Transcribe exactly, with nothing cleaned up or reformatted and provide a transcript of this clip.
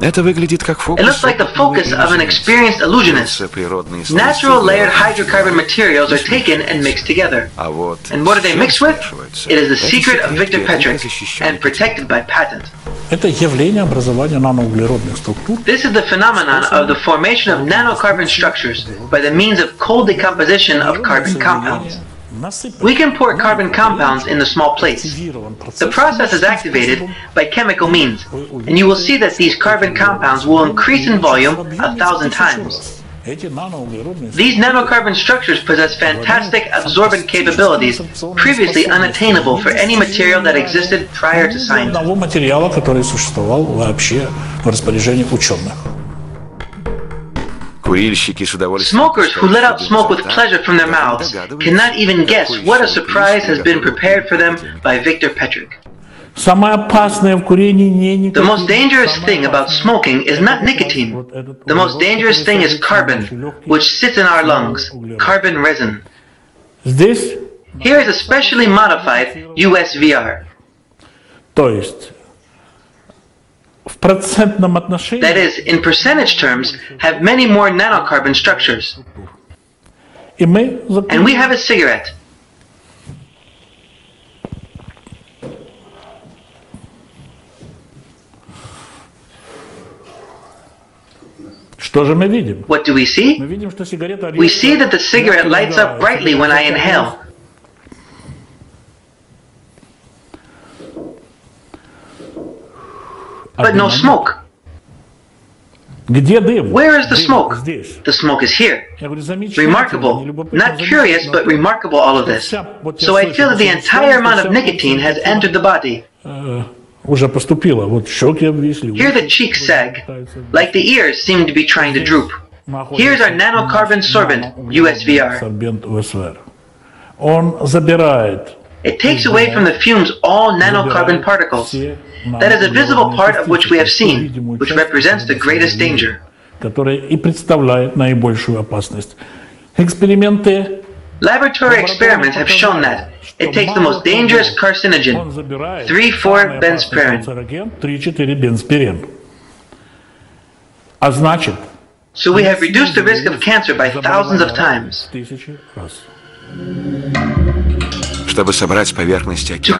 Это выглядит как фокус. It looks like the focus of an experienced illusionist. Natural layered hydrocarbon materials are taken and mixed together. And what are they mixed with? It is the secret of Victor Petrick and protected by patent. This is the phenomenon of the formation of nanocarbon structures by the means of cold decomposition of carbon compounds. We can pour carbon compounds into small plates. The process is activated by chemical means, and you will see that these carbon compounds will increase in volume a thousand times. These nanocarbon structures possess fantastic absorbent capabilities previously unattainable for any material that existed prior to science. Smokers who let out smoke with pleasure from their mouths cannot even guess what a surprise has been prepared for them by Victor Petrick. The most dangerous thing about smoking is not nicotine. The most dangerous thing is carbon, which sits in our lungs, carbon resin. Here is a specially modified U S V R. That is, in percentage terms, have many more nanocarbon structures. And we have a cigarette. What do we see? We see that the cigarette lights up brightly when I inhale. But no smoke. Where is the smoke? The smoke is here. Remarkable. Not curious, but remarkable, all of this. So I feel that the entire amount of nicotine has entered the body. Here the cheeks sag, like the ears seem to be trying to droop. Here's our nanocarbon sorbent, U S V R. It takes away from the fumes all nanocarbon particles. That is a visible part of which we have seen, which represents the greatest danger. Laboratory experiments have shown that it takes the most dangerous carcinogen, three four benzpyrene. So we have reduced the risk of cancer by thousands of times. Чтобы собрать с поверхности океана.